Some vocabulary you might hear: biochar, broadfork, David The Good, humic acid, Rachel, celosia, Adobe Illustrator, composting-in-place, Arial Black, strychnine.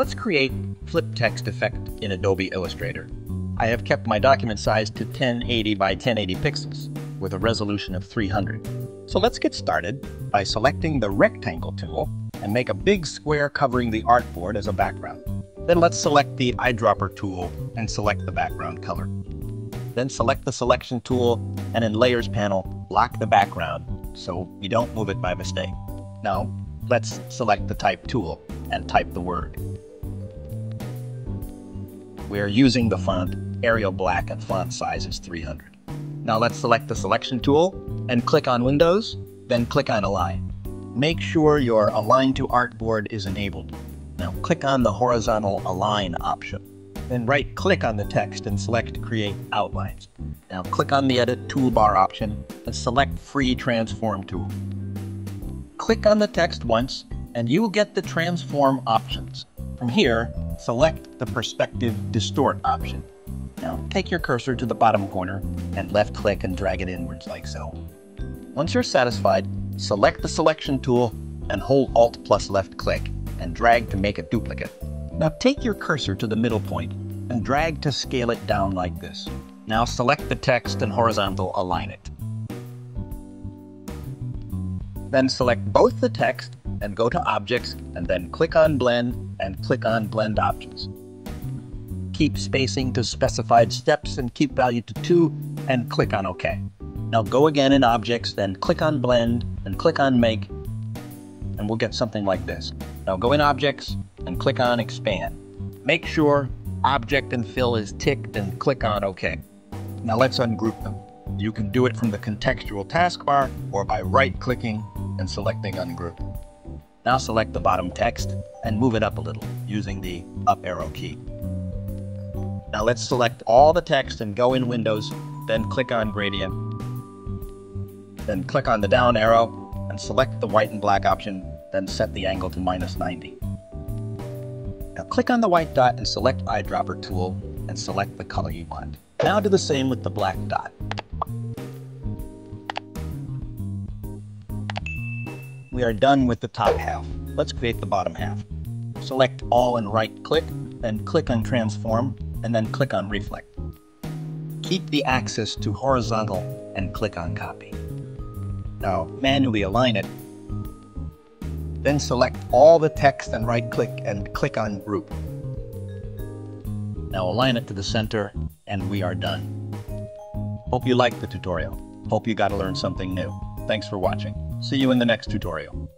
Let's create flip text effect in Adobe Illustrator. I have kept my document size to 1080 by 1080 pixels with a resolution of 300. So let's get started by selecting the rectangle tool and make a big square covering the artboard as a background. Then let's select the eyedropper tool and select the background color. Then select the selection tool and in Layers panel, block the background so we don't move it by mistake. Now, let's select the type tool and type the word. We're using the font Arial Black and font size is 300. Now let's select the selection tool and click on Windows, then click on Align. Make sure your Align to Artboard is enabled. Now click on the horizontal align option. Then right click on the text and select Create Outlines. Now click on the Edit Toolbar option and select Free Transform Tool. Click on the text once and you will get the transform options. From here, select the Perspective Distort option. Now take your cursor to the bottom corner and left click and drag it inwards like so. Once you're satisfied, select the selection tool and hold Alt plus left click and drag to make a duplicate. Now take your cursor to the middle point and drag to scale it down like this. Now select the text and horizontal align it. Then select both the text and go to Objects and then click on Blend and click on Blend Options. Keep spacing to specified steps and keep value to 2 and click on OK. Now go again in Objects, then click on Blend and click on Make and we'll get something like this. Now go in Objects and click on Expand. Make sure Object and Fill is ticked and click on OK. Now let's ungroup them. You can do it from the contextual taskbar or by right-clicking and selecting Ungroup. Now select the bottom text and move it up a little using the up arrow key. Now let's select all the text and go in Windows, then click on Gradient. Then click on the down arrow and select the white and black option, then set the angle to -90. Now click on the white dot and select Eyedropper tool and select the color you want. Now do the same with the black dot. We are done with the top half. Let's create the bottom half. Select all and right click, then click on transform, and then click on reflect. Keep the axis to horizontal and click on copy. Now manually align it. Then select all the text and right click and click on group. Now align it to the center and we are done. Hope you liked the tutorial. Hope you got to learn something new. Thanks for watching. See you in the next tutorial.